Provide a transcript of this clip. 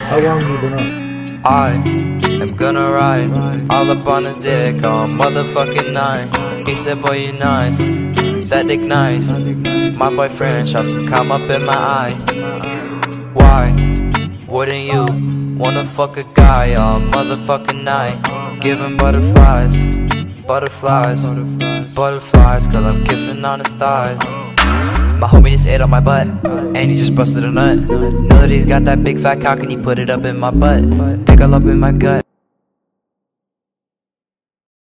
How long you been up? I am gonna ride all up on his dick all motherfucking night. He said, boy, you nice, that dick nice. My boyfriend shot some cum up in my eye. Why wouldn't you wanna fuck a guy all motherfucking night? Give him butterflies, butterflies, butterflies, cause I'm kissing on his thighs. My homie just ate on my butt, and he just busted a nut. Know that he's got that big fat cock and he put it up in my butt. Dick all up in my gut,